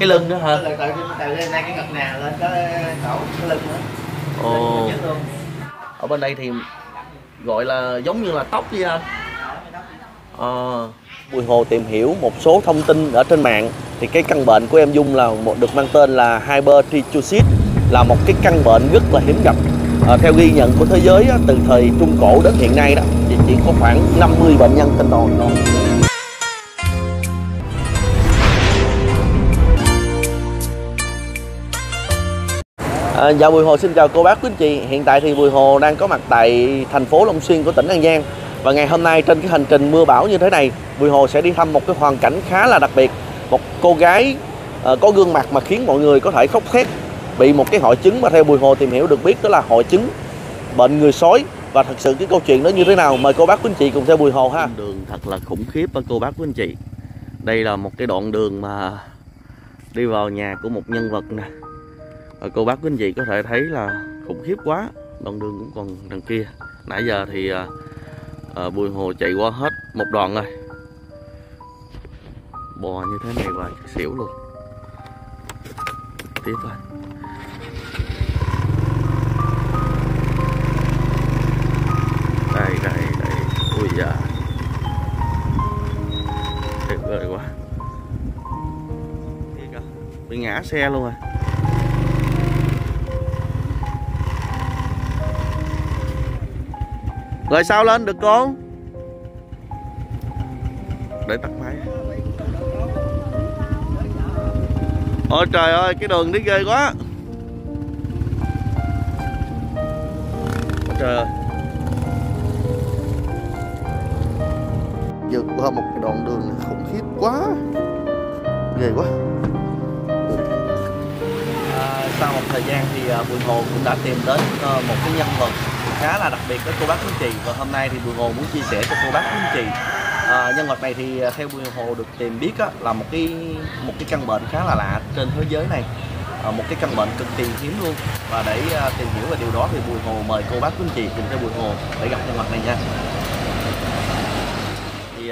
Cái lưng nữa hả? Từ đây nay cái ngực nào lên cái lưng nữa. Ồ. Ở bên đây thì gọi là giống như là tóc vậy anh. Bùi Hồ tìm hiểu một số thông tin ở trên mạng thì cái căn bệnh của em Dung là được mang tên là Hypertrichosis, là một cái căn bệnh rất là hiếm gặp. Theo ghi nhận của thế giới từ thời Trung Cổ đến hiện nay đó thì chỉ có khoảng 50 bệnh nhân trên toàn cầu. Dạ Bùi Hồ xin chào cô bác quý anh chị. Hiện tại thì Bùi Hồ đang có mặt tại thành phố Long Xuyên của tỉnh An Giang. Và ngày hôm nay trên cái hành trình mưa bão như thế này, Bùi Hồ sẽ đi thăm một cái hoàn cảnh khá là đặc biệt. Một cô gái có gương mặt mà khiến mọi người có thể khóc thét, bị một cái hội chứng mà theo Bùi Hồ tìm hiểu được biết đó là hội chứng bệnh người sói. Và thật sự cái câu chuyện đó như thế nào, mời cô bác quý anh chị cùng theo Bùi Hồ ha. Đường thật là khủng khiếp đó cô bác quý anh chị. Đây là một cái đoạn đường mà đi vào nhà của một nhân vật nè. Cô bác quý anh chị có thể thấy là khủng khiếp quá. Đoạn đường cũng còn đằng kia. Nãy giờ thì Bùi Hồ chạy qua hết một đoạn rồi. Bò như thế này và xỉu luôn. Tiếp thôi. Đây, đây, đây. Ui da. Tuyệt vời quá. Bị ngã xe luôn rồi. Rồi sao lên được con? Để tắt máy. Ôi trời ơi, cái đường đi ghê quá. Ôi trời ơi. Vượt qua một cái đoạn đường này khủng khiếp quá. Ghê quá. Sau một thời gian thì Bùi Hồ cũng đã tìm đến một cái nhân vật khá là đặc biệt với cô bác quý chị, và hôm nay thì Bùi Hồ muốn chia sẻ cho cô bác quý chị. Nhân vật này thì theo Bùi Hồ được tìm biết là một cái căn bệnh khá là lạ trên thế giới này, một cái căn bệnh cực kỳ hiếm luôn. Và để tìm hiểu về điều đó thì Bùi Hồ mời cô bác quý chị cùng theo Bùi Hồ để gặp nhân vật này nha. Thì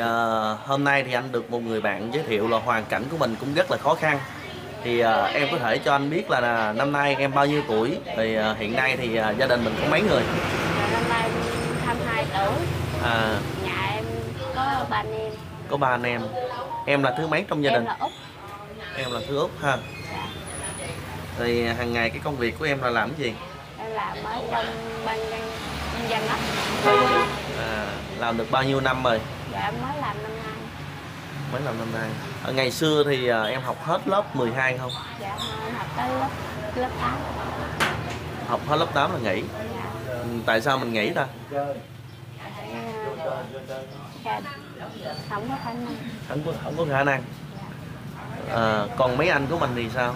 hôm nay thì anh được một người bạn giới thiệu là hoàn cảnh của mình cũng rất là khó khăn. Thì em có thể cho anh biết là năm nay em bao nhiêu tuổi, thì hiện nay thì gia đình mình có mấy người? Năm nay 22 tuổi. Nhà em có ba anh em. Có ba anh em. Em là thứ mấy trong gia đình? Em là Út. Em là thứ Út ha. Dạ. Thì hàng ngày cái công việc của em là làm cái gì? Em làm ở trong ban nhân dân á. Làm được bao nhiêu năm rồi? Dạ em mới làm năm nay. Mới làm năm nay. Ngày xưa thì em học hết lớp 12 không? Dạ, em học tới lớp 8. Học hết lớp 8 là nghỉ. Dạ. Tại sao mình nghỉ ta? Dạ, không có khả năng. Không có khả năng. Dạ. Còn mấy anh của mình thì sao?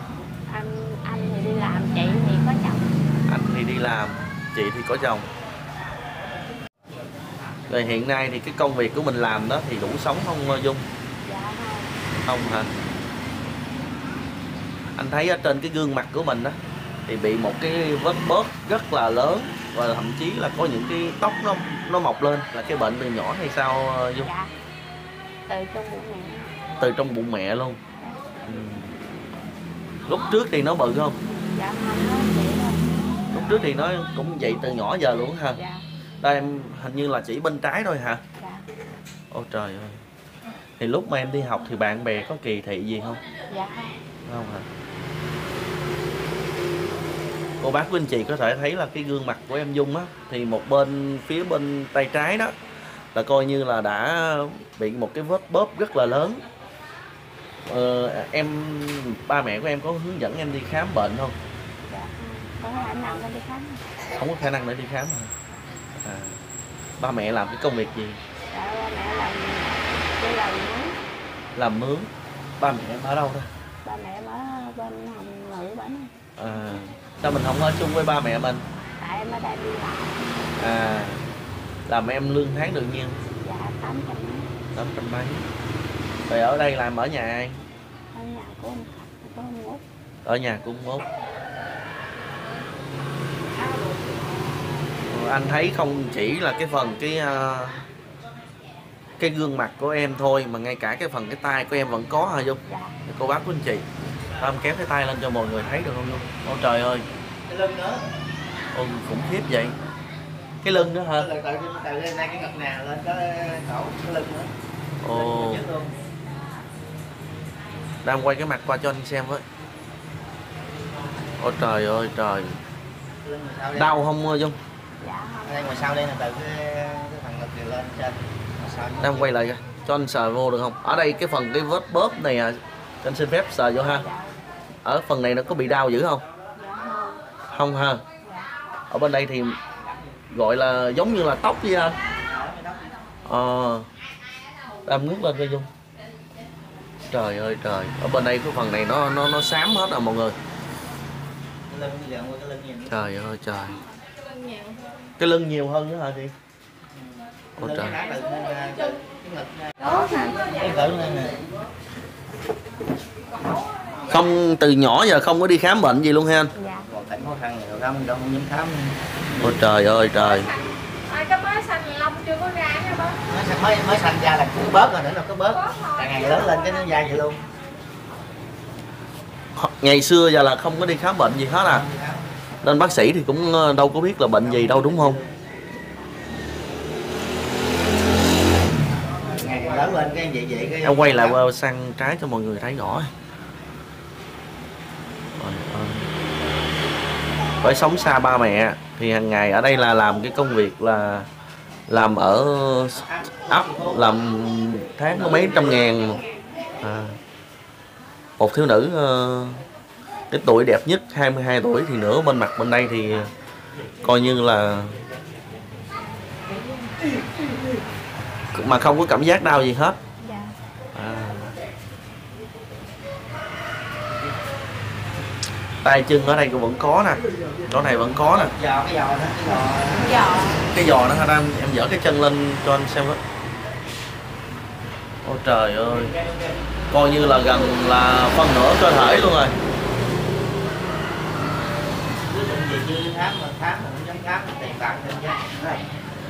Anh thì đi làm, chị thì có chồng. Anh thì đi làm, chị thì có chồng. Rồi hiện nay thì cái công việc của mình làm đó thì đủ sống không Dung? Dạ không. Không hả? Anh thấy ở trên cái gương mặt của mình á thì bị một cái vết bớt rất là lớn, và thậm chí là có những cái tóc nó mọc lên, là cái bệnh từ nhỏ hay sao Dung? Dạ. Từ trong bụng mẹ. Từ trong bụng mẹ luôn. Ừ. Lúc trước thì nó bự không? Dạ không, nó vậy thôi. Lúc trước thì nó cũng vậy từ nhỏ giờ luôn hả? Dạ. Đây em hình như là chỉ bên trái thôi hả? Dạ. Ôi trời ơi. Thì lúc mà em đi học thì bạn bè có kỳ thị gì không? Dạ không hả? Cô bác quý anh chị có thể thấy là cái gương mặt của em Dung á, thì một bên phía bên tay trái đó là coi như là đã bị một cái vết bóp rất là lớn. Em ba mẹ của em có hướng dẫn em đi khám bệnh không? Dạ không có khả năng để đi khám. Không có khả năng để đi khám hả? Ba mẹ làm cái công việc gì? Dạ ba mẹ làm mướn. Làm mướn. Ba mẹ em ở đâu đó? Ba mẹ em ở bên Hồng Ngự bển. Sao mình không ở chung với ba mẹ mình? Tại em ở đây đi làm. Làm em lương tháng được nhiêu? Dạ 800 mấy. 800 mấy. Vậy ở đây làm ở nhà ai? Ở nhà của ông Khánh, của ông Út. Ở nhà của ông Út. Anh thấy không chỉ là cái phần cái gương mặt của em thôi, mà ngay cả cái phần cái tay của em vẫn có hả Dung? Dạ. Cô bác quý anh chị Tâm kéo cái tay lên cho mọi người thấy được không luôn. Ôi trời ơi. Cái lưng nữa. Ôi khủng khiếp vậy. Cái lưng nữa hả? Từ đây nay cái ngực nào lên cái lưng nữa. Ồ. Đang quay cái mặt qua cho anh xem với. Ôi trời ơi trời. Đau không Dung? Dạ. Đây ngoài sau đây là từ cái phần ngực này lên trên. Đang quay lại cho anh sờ vô được không? Ở đây cái phần cái vết bóp này à, anh xin phép sờ vô ha. Ở phần này nó có bị đau dữ không? Không ha. Ở bên đây thì gọi là giống như là tóc vậy ha. Đang ngước lên coi Dung. Trời ơi trời. Ở bên đây cái phần này nó xám hết rồi mọi người. Trời ơi trời. Cái lưng nhiều hơn nữa hả chị? Ôi trời. Không, từ nhỏ giờ không có đi khám bệnh gì luôn ha anh? Dạ. Ôi trời ơi trời. Cái mới xanh lông chưa có ra nha bác. Mới xanh ra là cũng bớt rồi, nữa là có bớt. Càng ngày lớn lên cái nó da vậy luôn. Ngày xưa giờ là không có đi khám bệnh gì hết à. Nên bác sĩ thì cũng đâu có biết là bệnh gì đâu đúng không? Em quay lại qua sang trái cho mọi người thấy rõ. Phải sống xa ba mẹ thì hàng ngày ở đây là làm cái công việc là làm ở ấp, làm tháng có mấy trăm ngàn à. Một thiếu nữ cái tuổi đẹp nhất 22 tuổi thì nửa bên mặt bên đây thì coi như là mà không có cảm giác đau gì hết. À. Tay chân ở đây cũng vẫn có nè, chỗ này vẫn có nè. Cái giò nó hả em dở cái chân lên cho anh xem đó. Ôi trời ơi, coi như là gần là phân nửa cơ thể luôn rồi.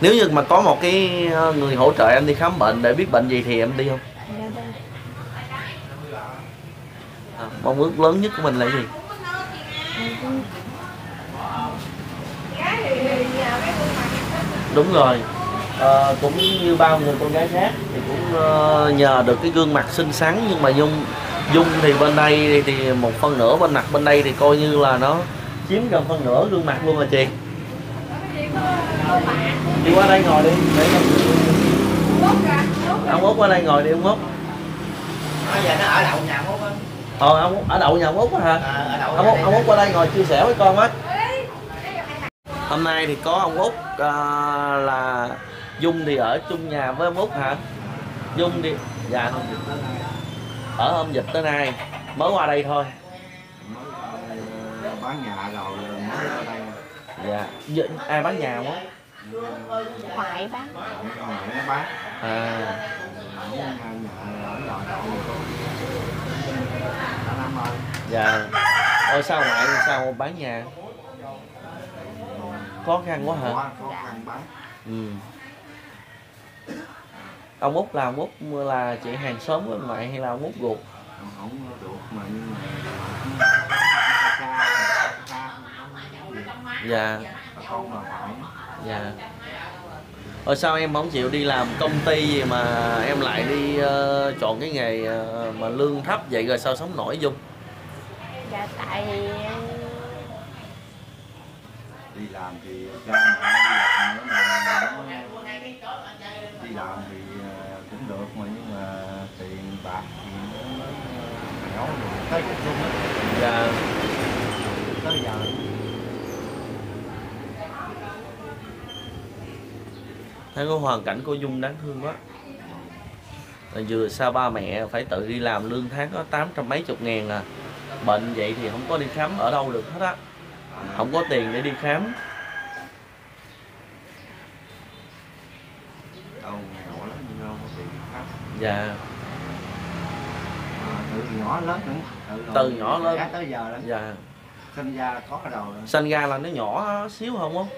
Nếu như mà có một cái người hỗ trợ em đi khám bệnh để biết bệnh gì thì em đi không? À, mong ước lớn nhất của mình là gì? Đúng rồi, cũng như bao người con gái khác thì cũng nhờ được cái gương mặt xinh xắn, nhưng mà Dung thì bên đây thì một phần nửa bên mặt bên đây thì coi như là nó chiếm gần phần nửa gương mặt luôn rồi chị. Đi qua đây ngồi đi. Ông Út qua đây ngồi đi ông Út. Giờ nó ở đậu nhà Út. Ông ở đậu nhà Út hả? Ông Út qua đây ngồi chia sẻ với con á. Hôm nay thì có ông Út là Dung thì ở chung nhà với ông Út hả? Dung thì dạ ở hôm dịch tới nay mới qua đây thôi. Bán nhà rồi mới qua đây. Dạ. Ai bán nhà quá? Ngoại bán. À. Dạ. Ôi sao ngoại sao bán nhà? Khó khăn quá hả? Ừ. Ông Út là chị hàng xóm với mẹ hay là ông Út ruột? Không ruột mà nhưng mà dạ. Dạ. Rồi sao em không chịu đi làm công ty gì mà em lại đi chọn cái nghề mà lương thấp vậy, rồi sao sống nổi Dung? Dạ tại đi làm thì cha mẹ đi làm thì cũng được mà, nhưng mà tiền bạc thì nó tới cục luôn á. Dạ. Tới giờ thấy có hoàn cảnh cô Dung đáng thương quá. Rồi vừa xa ba mẹ phải tự đi làm, lương tháng có 800 mấy chục ngàn à. Bệnh vậy thì không có đi khám ở đâu được hết á. Không có tiền để đi khám. Đâu nghèo lắm nhưng không có tiền khám. Dạ. Từ nhỏ lớn nữa. Từ nhỏ lớn tới giờ đó. Dạ. Sinh ra là có cái đầu rồi. Sinh ra là nó nhỏ xíu không không?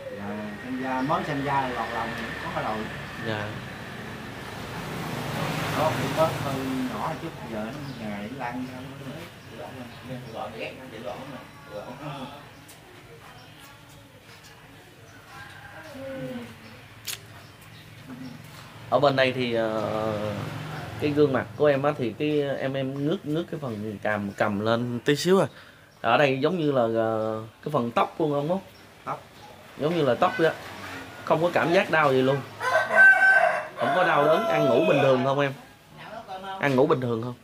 Dạ, mới sinh ra là lọt lòng có cái đầu. Dạ. Nó cũng có hơi nhỏ chút, giờ nó ngày lăn ra. nên gọi là ghét nó dễ loạn mà loạn hơn. Ở bên đây thì cái gương mặt của em á thì cái em ngước cái phần cầm lên tí xíu à. Ở đây giống như là cái phần tóc luôn không? Tóc. Giống như là tóc vậy. Không có cảm giác đau gì luôn. Không có đau đớn, ăn ngủ bình thường không em? Ăn ngủ bình thường không?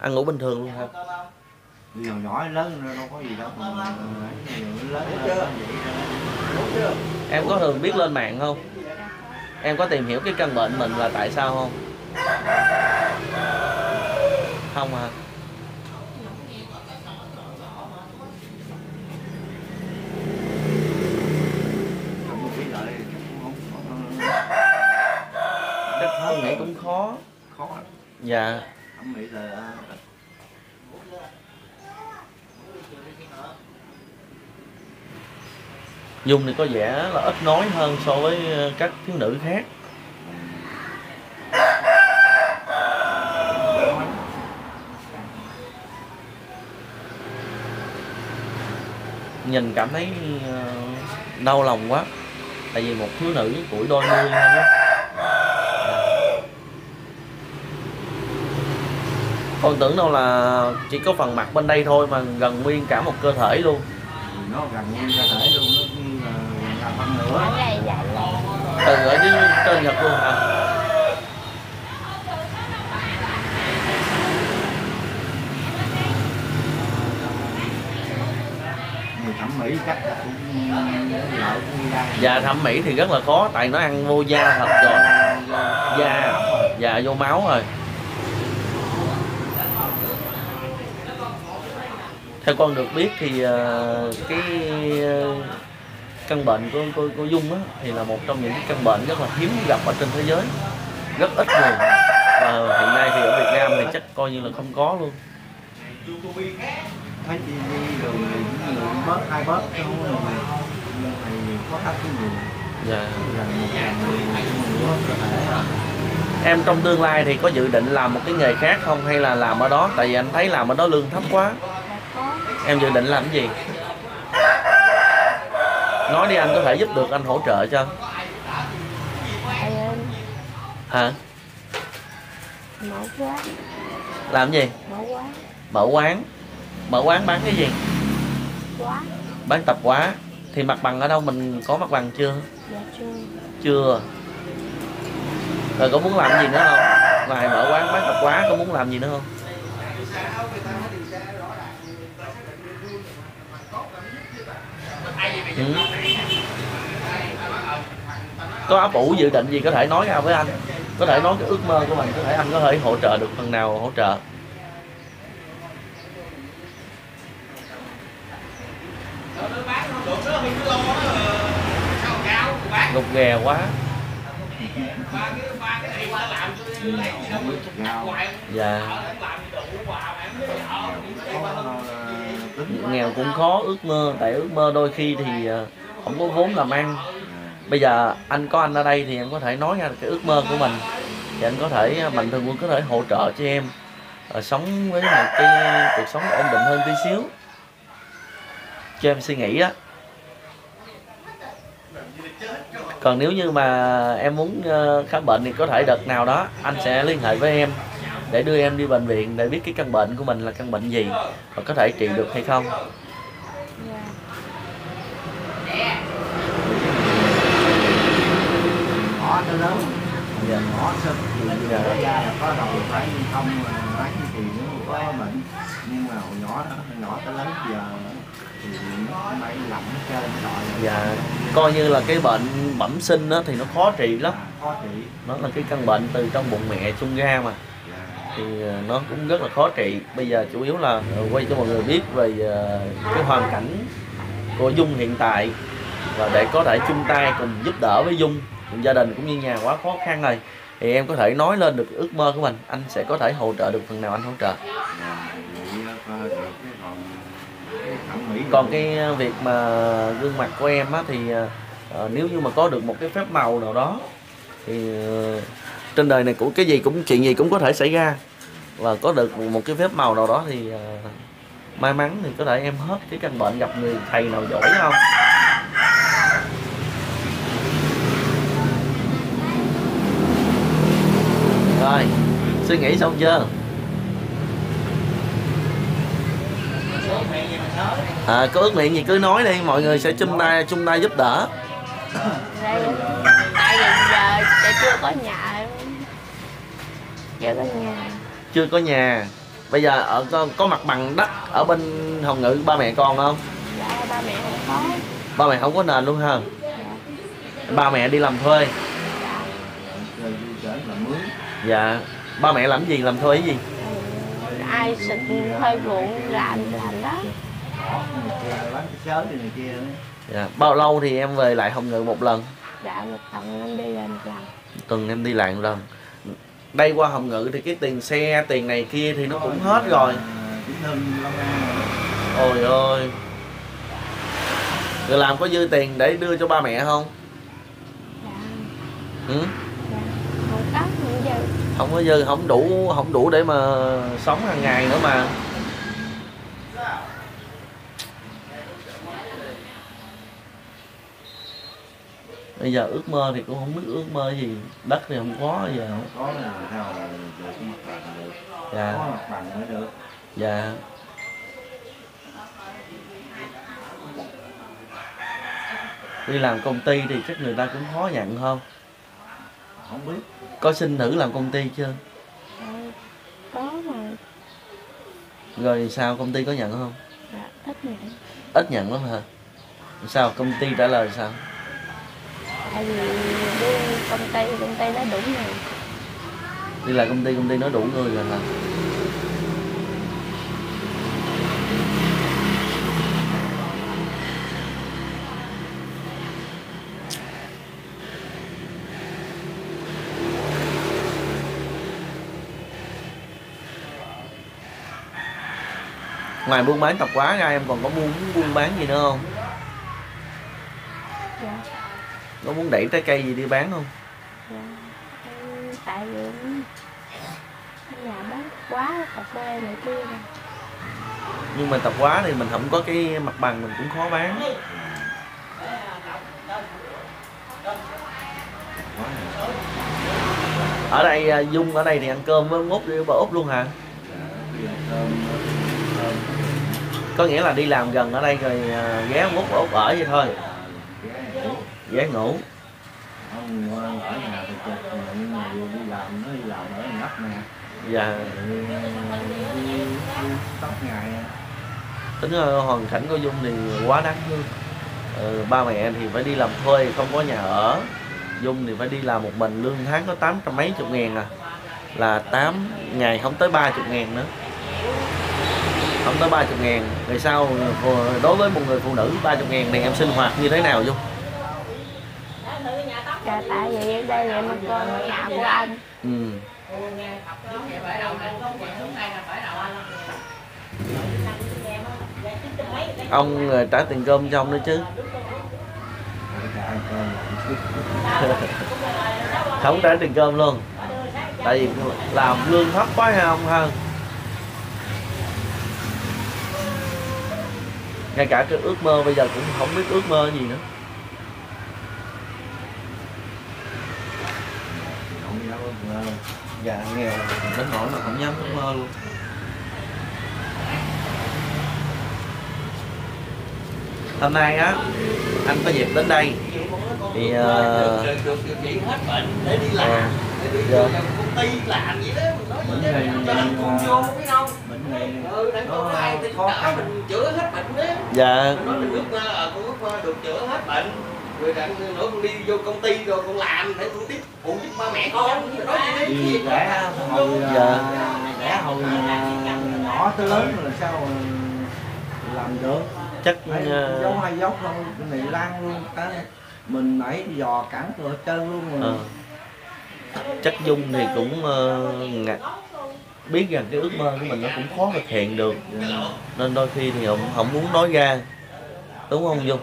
Ăn ngủ bình thường luôn hả? Nhiều nhỏ lớn đâu có gì đâu. Em có thường biết lên mạng không? Em có tìm hiểu cái căn bệnh mình là tại sao không? Không hả? Thẩm mỹ cũng khó. Khó. Dạ. Thẩm mỹ là Dung thì có vẻ là ít nói hơn so với các thiếu nữ khác. Nhìn cảm thấy đau lòng quá. Tại vì một thiếu nữ tuổi đôi mươi đó. Con tưởng đâu là chỉ có phần mặt bên đây thôi mà gần nguyên cả một cơ thể luôn. Nó gần nguyên cơ thể luôn, nó như là phần nửa. Từ ở dưới trên Nhật luôn hả? Người thẩm mỹ chắc là cũng lợi cũng đang. Dạ thẩm mỹ thì rất là khó, tại nó ăn vô da thật rồi. Da, dạ vô máu rồi. Theo con được biết thì cái căn bệnh của Dung á, thì là một trong những căn bệnh rất là hiếm gặp ở trên thế giới, rất ít người, và hiện nay thì ở Việt Nam thì chắc coi như là không có luôn. Thấy đi đường bớt ai bớt không rồi có khác cái người. Dạ. Em trong tương lai thì có dự định làm một cái nghề khác không hay là làm ở đó? Tại vì anh thấy làm ở đó lương thấp quá. Em dự định làm cái gì? Nói đi, anh có thể giúp được, anh hỗ trợ cho. Hả? Mở quán. Làm gì? Mở quán. Mở quán. Mở quán bán cái gì? Quán. Bán tạp hóa. Thì mặt bằng ở đâu, mình có mặt bằng chưa? Dạ chưa. Chưa. Rồi có muốn làm gì nữa không? Ngoài mở quán bán tạp hóa có muốn làm gì nữa không? Ừ. Có ấp ủ dự định gì có thể nói ra với anh, có thể nói cái ước mơ của mình, có thể anh có thể hỗ trợ được phần nào hỗ trợ. Gục ghè quá. Dạ. Nghèo cũng khó ước mơ, tại ước mơ đôi khi thì không có vốn làm ăn. Bây giờ anh có anh ở đây thì em có thể nói ra cái ước mơ của mình, thì anh có thể, Mạnh Thường Quân có thể hỗ trợ cho em sống với một cái cuộc sống ổn định hơn tí xíu, cho em suy nghĩ á. Còn nếu như mà em muốn khám bệnh thì có thể đợt nào đó anh sẽ liên hệ với em để đưa em đi bệnh viện để biết cái căn bệnh của mình là căn bệnh gì và có thể trị được hay không. Dạ, coi như là cái bệnh bẩm sinh đó thì nó khó trị lắm. Nó là cái căn bệnh từ trong bụng mẹ chung ra mà, thì nó cũng rất là khó trị. Bây giờ chủ yếu là quay cho mọi người biết về cái hoàn cảnh của Dung hiện tại, và để có thể chung tay cùng giúp đỡ với Dung, cùng gia đình cũng như nhà quá khó khăn rồi, thì em có thể nói lên được ước mơ của mình, anh sẽ có thể hỗ trợ được phần nào anh hỗ trợ. Còn cái việc mà gương mặt của em á, thì nếu như mà có được một cái phép màu nào đó thì trên đời này cũng cái gì cũng chuyện gì cũng có thể xảy ra. và có được một cái phép màu nào đó thì may mắn thì có thể em hết cái căn bệnh, gặp người thầy nào giỏi không. Rồi, suy nghĩ xong chưa? À, có ước nguyện gì cứ nói đi, mọi người sẽ chung tay giúp đỡ. Tại vì giờ sẽ chưa có nhà, chưa có nhà. Bây giờ ở có mặt bằng đất ở bên Hồng Ngự ba mẹ con không? Dạ, ba mẹ không có. Ba mẹ không có nền luôn hả? Dạ. Ba mẹ đi làm thuê. Dạ. Dạ. Ba mẹ làm gì, làm thuê cái gì? Ai xịt hơi ruộng làm đó. Dạ. Bao lâu thì em về lại Hồng Ngự một lần? Dạ, một tuần em đi lại một lần. Tuần em đi lại một lần. Đây qua Hồng Ngự thì cái tiền xe, tiền này kia thì nó cũng hết rồi. Ôi ơi. Rồi làm có dư tiền để đưa cho ba mẹ không? Dạ. Ừ? Dạ. Không có, không dư. Không có dư, không đủ để mà sống hàng ngày nữa mà. Bây giờ ước mơ thì cũng không biết ước mơ gì, đất thì không có giờ. Không có là sao được, mặt bằng được. Dạ. Có mặt bằng mới được. Dạ. Đi làm công ty thì chắc người ta cũng khó nhận không? Không biết. Có xin thử làm công ty chưa? Có mà. Rồi sao, công ty có nhận không? Dạ, ít nhận. Ít nhận lắm hả? Sao công ty trả lời sao? Tại vì đi công ty nó đủ người. Đi là công ty nó đủ người rồi hả? Ngoài buôn bán tạp hóa ra em còn có buôn bán gì nữa không? Dạ. Có muốn đẩy trái cây gì đi bán không? Dạ. Tại vì nhà bán quá tạp hóa này kia. Nhưng mà tạp hóa thì mình không có cái mặt bằng, mình cũng khó bán. Ở đây Dung ở đây thì ăn cơm với Út, đi bà Út luôn hả? Có nghĩa là đi làm gần ở đây rồi ghé Út bà Út ở vậy thôi. Ghé ngủ. Không, ở nhà thì chật, nhưng mà đi làm ở nắp nè. Dạ. Tóc ngày. Tính hoàn cảnh của Dung thì quá đáng thương. Ba mẹ thì phải đi làm thuê, không có nhà ở. Dung thì phải đi làm một mình, lương tháng có 800 mấy chục ngàn à. Là 8 ngày không tới 30 ngàn nữa. Không tới 30 ngàn. Rồi sau, đối với một người phụ nữ 30 ngàn này em sinh hoạt như thế nào Dung? Dạ, tại vì em đây em ăn cơm ở nhà của anh. Ừ. Ông trả tiền cơm cho ông nữa chứ. Không trả tiền cơm luôn. Tại vì làm lương thấp quá hay không hơn. Ngay cả cái ước mơ bây giờ cũng không biết ước mơ gì nữa. Dạ, nghèo đến nỗi mà không dám ước mơ luôn. Hôm nay á, anh có dịp đến đây thì giờ dạ. Rồi đặng nữa con đi vô công ty rồi con làm để con tiếp phụ giúp ba mẹ con. Vì đã hồi nhỏ tới lớn rồi sao làm được. Chắc giống hai dốc thôi, này lan luôn cả mình nãy dò cản cửa chơi luôn rồi. Chắc Dung thì cũng biết rằng cái ước mơ của mình nó cũng khó thực hiện được. Nên đôi khi thì không muốn nói ra. Đúng không Dung?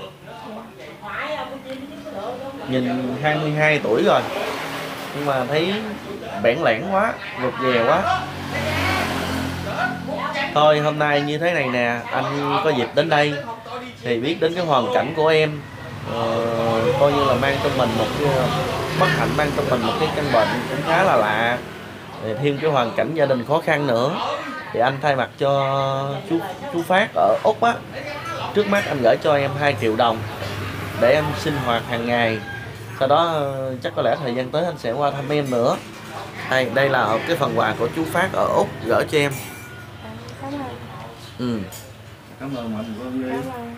Nhìn 22 tuổi rồi nhưng mà thấy bẽn lẽn quá, rụt rè quá. Thôi hôm nay như thế này nè, anh có dịp đến đây thì biết đến cái hoàn cảnh của em, coi như là mang trong mình một cái bất hạnh, mang trong mình một cái căn bệnh cũng khá là lạ, thì thêm cái hoàn cảnh gia đình khó khăn nữa, thì anh thay mặt cho chú Phát ở Úc á, trước mắt anh gửi cho em 2 triệu đồng để em sinh hoạt hàng ngày. Sau đó chắc có lẽ thời gian tới anh sẽ qua thăm em nữa. Đây, đây là cái phần quà của chú Phát ở Úc gửi cho em. Cảm ơn. Ừ. Cảm ơn Mạnh Thường Quân. Cảm ơn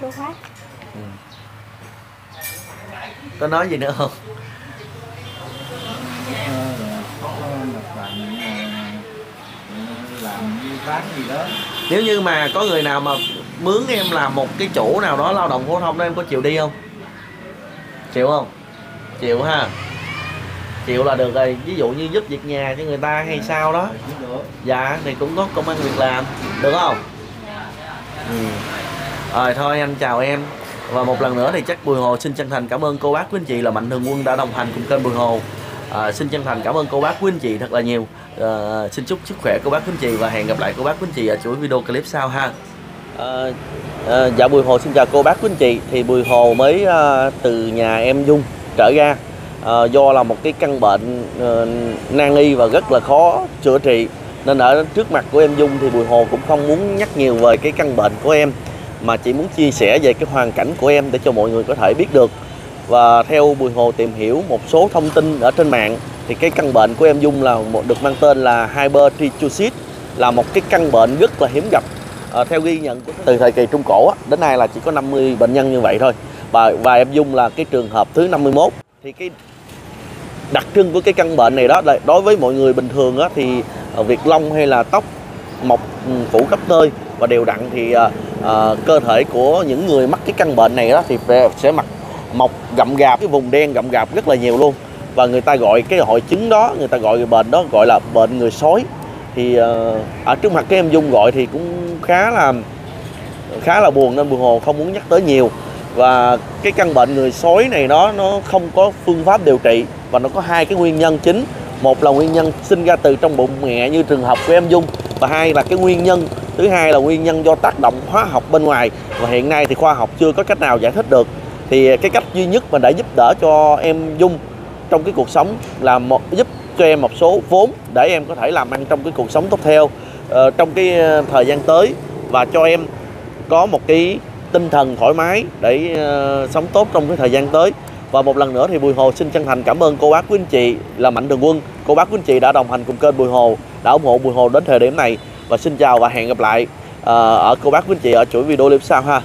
chú Phát. Ừ. Có nói gì nữa không? Nếu như mà có người nào mà mướn em làm một cái chỗ nào đó lao động phổ thông đó, em có chịu đi không? Chịu không? Chịu ha. Chịu là được rồi, ví dụ như giúp việc nhà cho người ta hay sao đó. Dạ, thì cũng có công ăn việc làm, được không? Ừ. Rồi thôi anh chào em. Và một lần nữa thì chắc Bùi Hồ xin chân thành cảm ơn cô bác quý anh chị là Mạnh Thường Quân đã đồng hành cùng kênh Bùi Hồ. Xin chân thành cảm ơn cô bác quý anh chị thật là nhiều. Xin chúc sức khỏe cô bác quý anh chị và hẹn gặp lại cô bác quý anh chị ở chuỗi video clip sau ha. Dạ Bùi Hồ xin chào cô bác quý anh chị. Thì Bùi Hồ mới từ nhà em Dung trở ra, do là một cái căn bệnh nan y và rất là khó chữa trị, nên ở trước mặt của em Dung thì Bùi Hồ cũng không muốn nhắc nhiều về cái căn bệnh của em, mà chỉ muốn chia sẻ về cái hoàn cảnh của em để cho mọi người có thể biết được. Và theo Bùi Hồ tìm hiểu một số thông tin ở trên mạng thì cái căn bệnh của em Dung là được mang tên là Hypertrichosis, là một cái căn bệnh rất là hiếm gặp. Theo ghi nhận của từ thời kỳ Trung Cổ đến nay là chỉ có 50 bệnh nhân như vậy thôi, và em Dung là cái trường hợp thứ 51. Thì cái đặc trưng của cái căn bệnh này đó là đối với mọi người bình thường á, thì việc lông hay là tóc mọc phủ khắp nơi và đều đặn, thì cơ thể của những người mắc cái căn bệnh này đó thì sẽ mọc gậm gạp, cái vùng đen gậm gạp rất là nhiều luôn. Và người ta gọi cái hội chứng đó, người ta gọi cái bệnh đó gọi là bệnh người sói. Thì ở trước mặt cái em Dung gọi thì cũng khá là buồn, nên Bùi Hồ không muốn nhắc tới nhiều. Và cái căn bệnh người sói này nó không có phương pháp điều trị, và nó có 2 cái nguyên nhân chính. Một là nguyên nhân sinh ra từ trong bụng mẹ như trường hợp của em Dung, và hai là cái nguyên nhân thứ hai là nguyên nhân do tác động hóa học bên ngoài, và hiện nay thì khoa học chưa có cách nào giải thích được. Thì cái cách duy nhất mà đã giúp đỡ cho em Dung trong cái cuộc sống là giúp cho em một số vốn để em có thể làm ăn trong cái cuộc sống tiếp theo, trong cái thời gian tới, và cho em có một cái tinh thần thoải mái để sống tốt trong cái thời gian tới. Và một lần nữa thì Bùi Hồ xin chân thành cảm ơn cô bác quý anh chị là Mạnh Thường Quân, cô bác quý anh chị đã đồng hành cùng kênh Bùi Hồ, đã ủng hộ Bùi Hồ đến thời điểm này. Và xin chào và hẹn gặp lại ở cô bác quý anh chị ở chuỗi video clip sau ha.